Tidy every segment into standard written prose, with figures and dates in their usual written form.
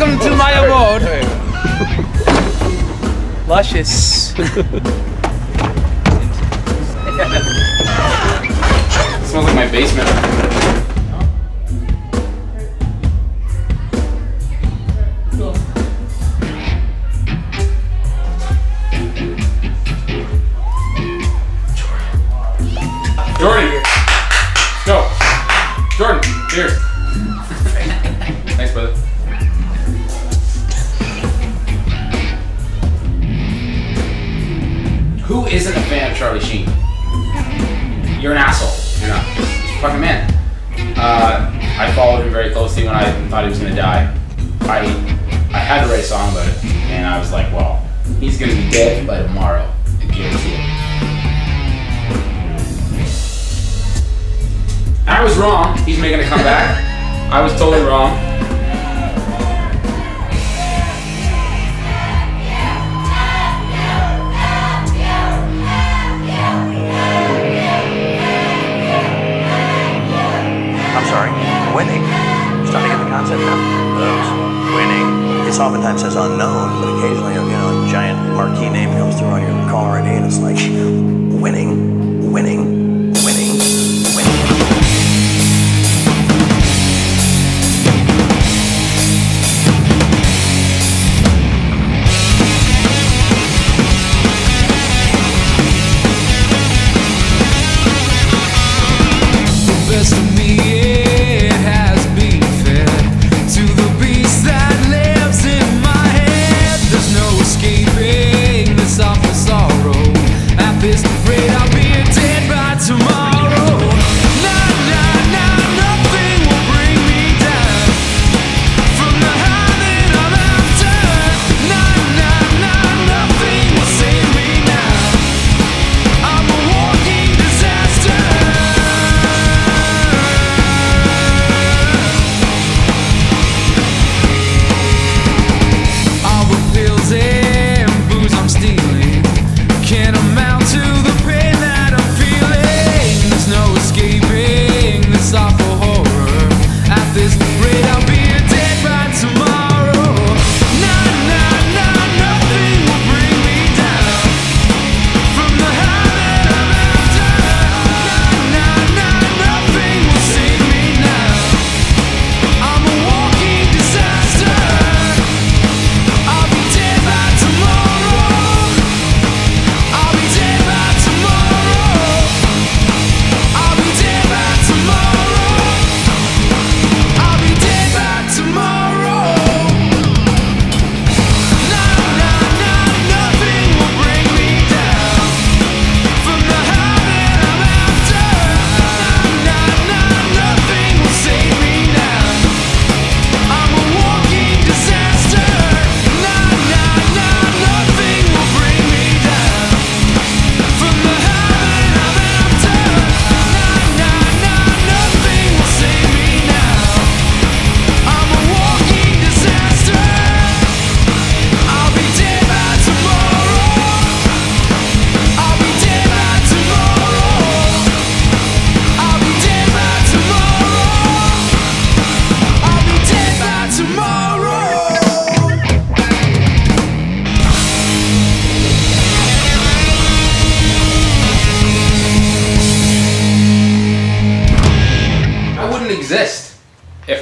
Welcome to my abode. Luscious. Smells like my basement. Jordan, let's go. Jordan, here. Thanks, brother. Who isn't a fan of Charlie Sheen? You're an asshole. You're not. He's a fucking man. I followed him very closely when I thought he was gonna die. I had to write a song about it, and I was like, well, he's gonna be dead by tomorrow. I guarantee it. I was wrong. He's making a comeback. I was totally wrong. I'm sorry. Winning. I'm starting to get the concept now. Those winning. This oftentimes says unknown, but occasionally a giant marquee name comes through on your caller ID, and it's like winning, winning.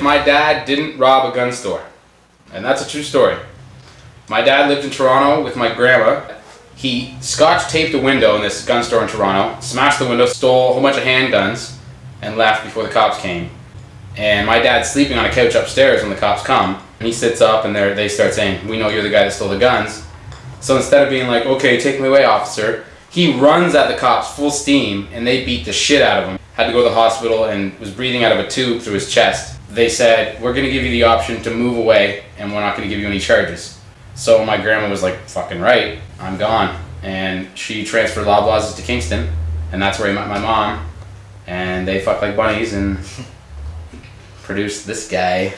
My dad didn't rob a gun store, and that's a true story. My dad lived in Toronto with my grandma. He scotch taped a window in this gun store in Toronto, smashed the window, stole a whole bunch of handguns, and left before the cops came. And my dad's sleeping on a couch upstairs when the cops come, and he sits up and they start saying, "We know you're the guy that stole the guns." So instead of being like, "Okay, take me away, officer," he runs at the cops full steam, and they beat the shit out of him. Had to go to the hospital and was breathing out of a tube through his chest. They said, "We're going to give you the option to move away, and we're not going to give you any charges." So my grandma was like, "Fucking right, I'm gone." And she transferred Loblaws to Kingston, and that's where I met my mom. And they fucked like bunnies and produced this guy.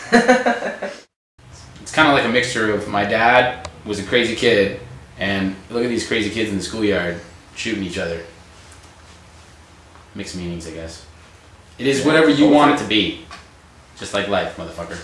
It's kind of like a mixture of my dad was a crazy kid, and look at these crazy kids in the schoolyard shooting each other. Mixed meanings, I guess. It is whatever you want it to be. Just like life, motherfucker.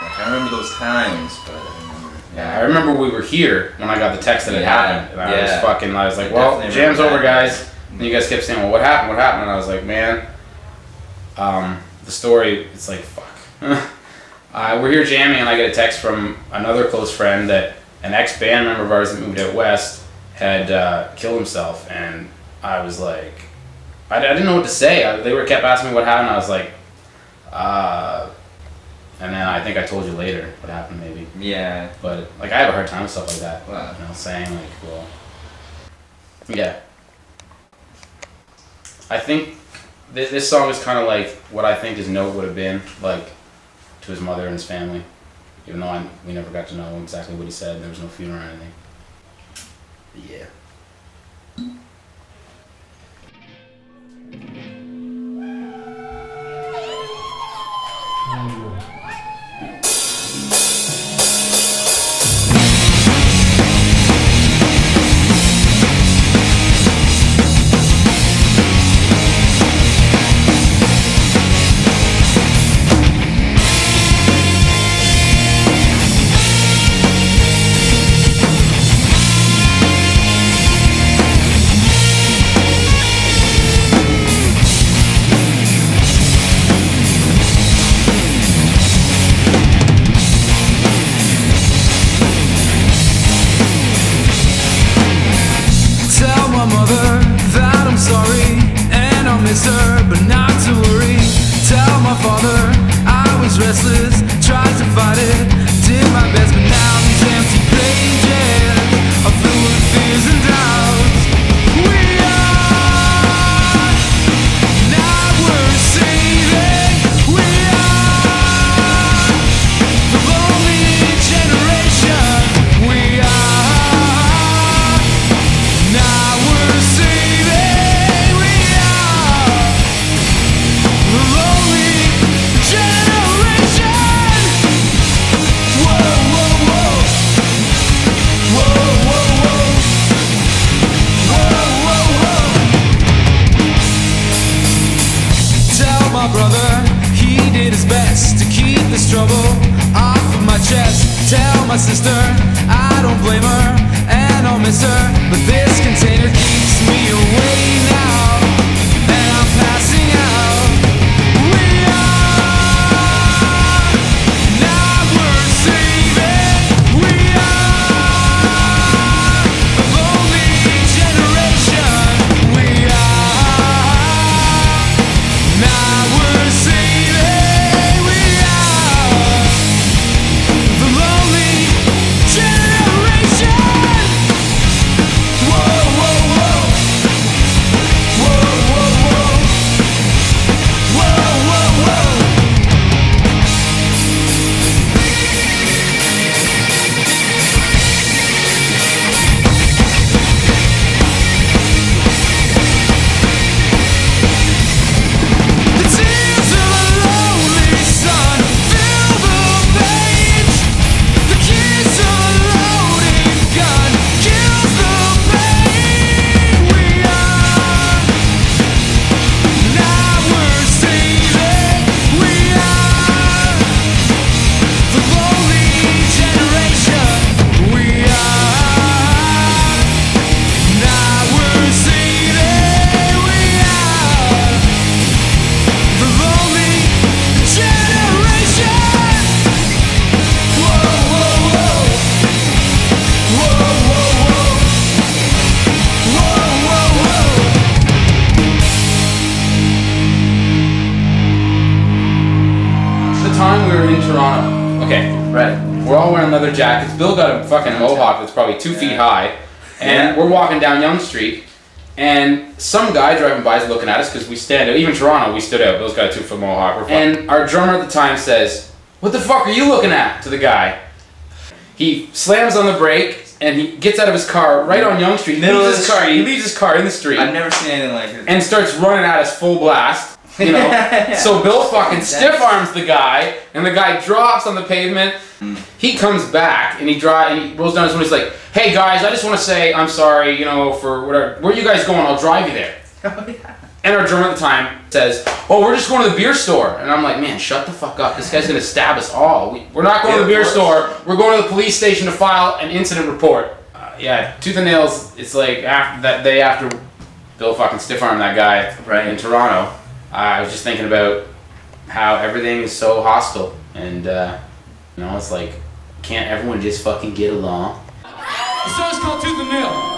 I can't remember those times, but I remember. Yeah, I remember we were here when I got the text that it happened. And I was fucking, I was like, well, jam's over, guys. And you guys kept saying, well, what happened? What happened? And I was like, man, the story, it's like, fuck. We're here jamming, and I get a text from another close friend that an ex-band member of ours that moved out west had killed himself. And I was like, I didn't know what to say. They were kept asking me what happened. I was like, and then I think I told you later what happened, maybe. Yeah. But like, I have a hard time with stuff like that. Wow. You know, saying like, well, yeah. I think this song is kind of like what I think his note would have been, like, to his mother and his family. Even though we never got to know exactly what he said. There was no funeral or anything. Yeah. Jackets. Bill got a fucking mohawk that's probably 2 feet high, and we're walking down Yonge Street, and some guy driving by is looking at us because we stand out. Even Toronto, we stood out. Bill's got a 2-foot mohawk. And our drummer at the time says, "What the fuck are you looking at?" to the guy. He slams on the brake and he gets out of his car right on Yonge Street. He leaves his car in the street. I've never seen anything like it. And starts running at us full blast. You know, so Bill fucking stiff arms the guy, and the guy drops on the pavement. He comes back and he rolls down his window. He's like, "Hey guys, I just want to say I'm sorry, you know, for whatever. Where are you guys going? I'll drive you there." Oh, yeah. And our drummer at the time says, oh, we're just going to the beer store. And I'm like, man, shut the fuck up. This guy's going to stab us all. We're not going to the beer store. We're going to the police station to file an incident report. Yeah, tooth and nails, it's like after that day after Bill fucking stiff-armed that guy in Toronto, I was just thinking about how everything is so hostile. And, you know, it's like, can't everyone just fucking get along? The song's called Tooth and Nail.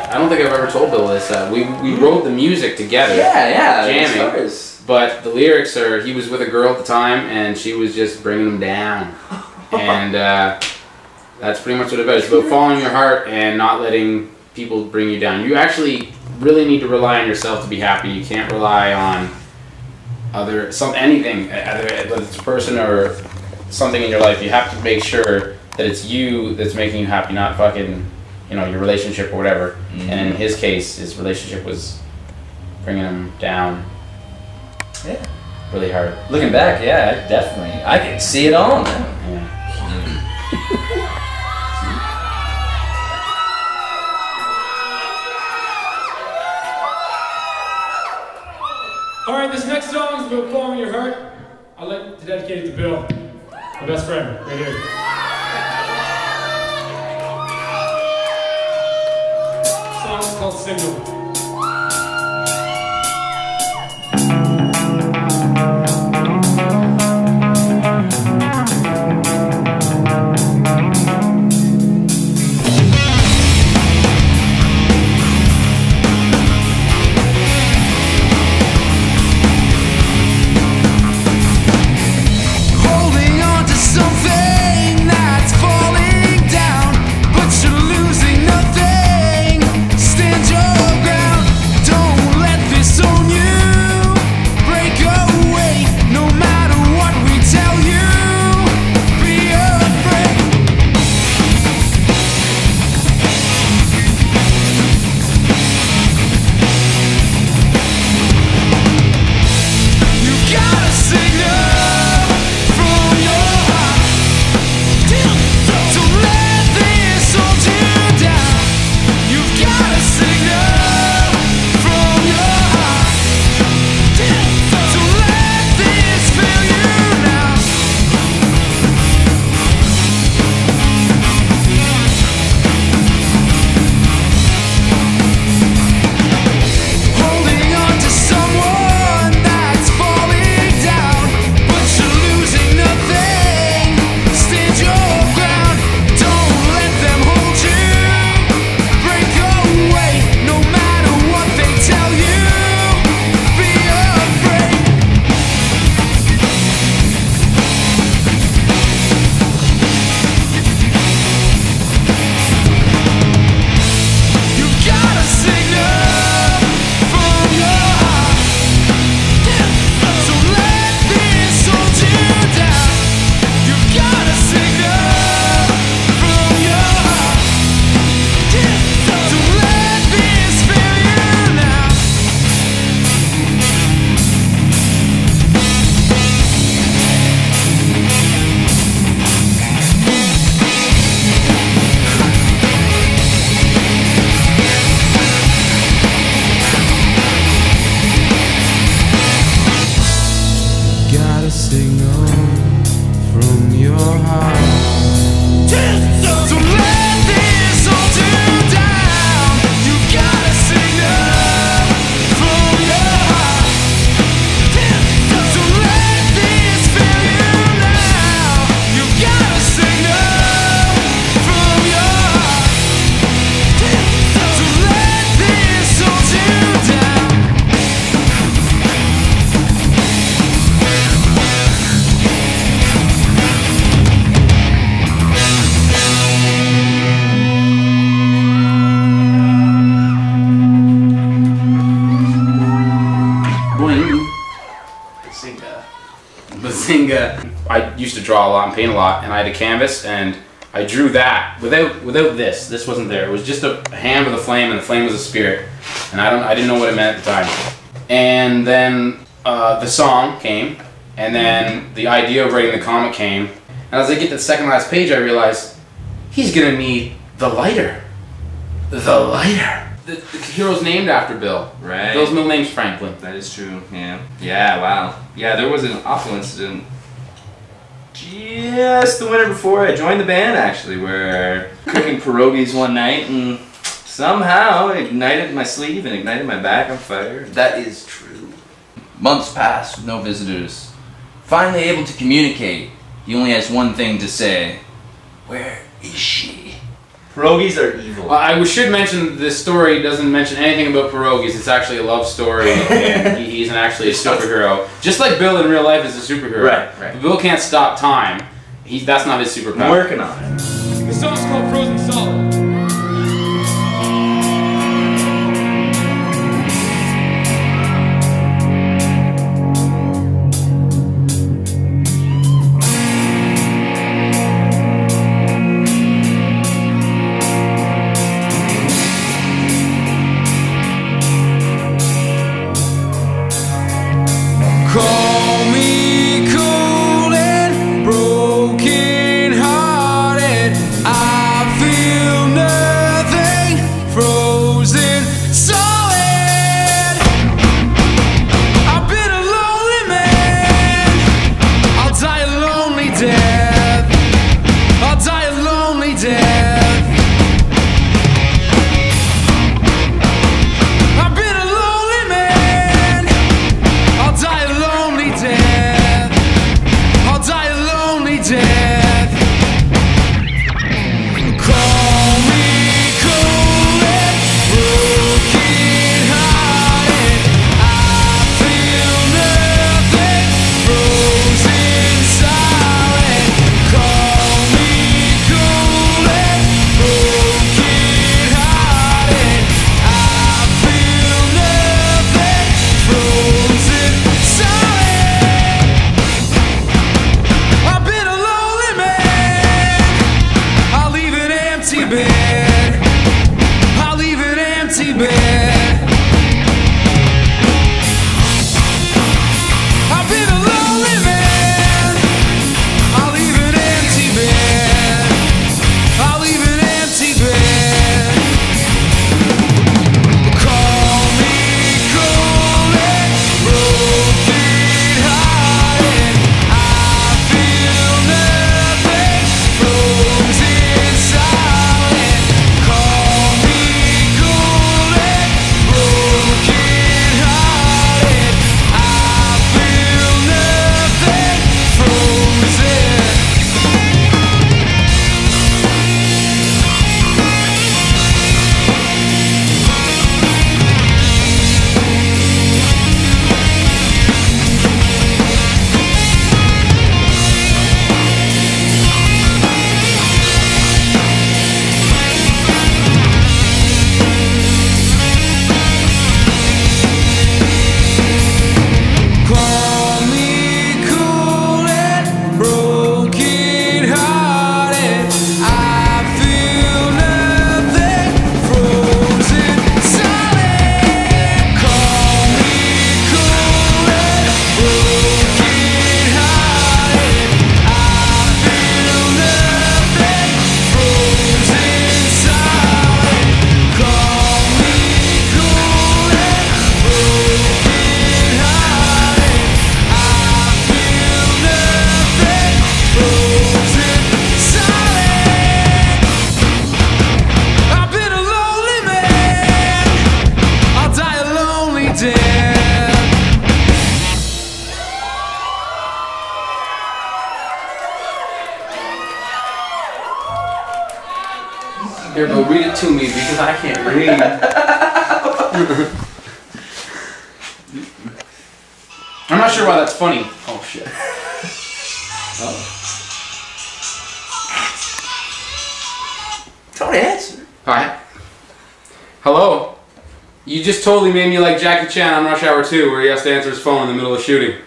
I don't think I've ever told Bill this. We wrote the music together. Yeah, jamming. But the lyrics are, he was with a girl at the time, and she was just bringing him down. And that's pretty much what it was. It's about following your heart and not letting people bring you down. You actually really need to rely on yourself to be happy. You can't rely on other, anything, whether it's a person or something in your life, you have to make sure that it's you that's making you happy, not fucking, you know, your relationship or whatever. Mm-hmm. And in his case, his relationship was bringing him down. Yeah. Really hard. Looking back, yeah, definitely. I can see it all now. Yeah. All right, this next song is about following your heart. I'd like to dedicate it to Bill, my best friend, right here. The song is called Signal. Draw a lot and paint a lot, and I had a canvas and I drew that without this. This wasn't there. It was just a hand with a flame, and the flame was a spirit, and I didn't know what it meant at the time. And then the song came, and then the idea of writing the comic came. And as I get to the second last page, I realized he's gonna need the lighter. The lighter. The hero's named after Bill. Right. Bill's middle name's Franklin. That is true. Yeah. Yeah. Wow. Yeah. There was an awful incident. Just the winter before I joined the band, actually, where cooking pierogies one night and somehow it ignited my sleeve and ignited my back on fire. That is true. Months passed with no visitors. Finally able to communicate, he only has one thing to say. Where is she? Pierogies are evil. Well, I should mention this story doesn't mention anything about pierogies. It's actually a love story, and he's actually a superhero. Just like Bill in real life is a superhero. Right, right. But Bill can't stop time. That's not his superpower. I'm working on it. The song's called Frozen Solid. Here, go read it to me because I can't read. I'm not sure why that's funny. Oh shit. Oh. Don't answer. Hi. Hello. You just totally made me like Jackie Chan on Rush Hour 2 where he has to answer his phone in the middle of shooting.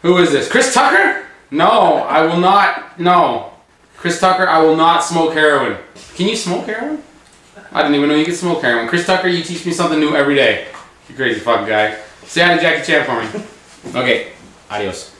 Who is this? Chris Tucker? No, I will not. No. Chris Tucker, I will not smoke heroin. Can you smoke heroin? I didn't even know you could smoke heroin. Chris Tucker, you teach me something new every day. You crazy fucking guy. Say hi to Jackie Chan for me. Okay. Adios.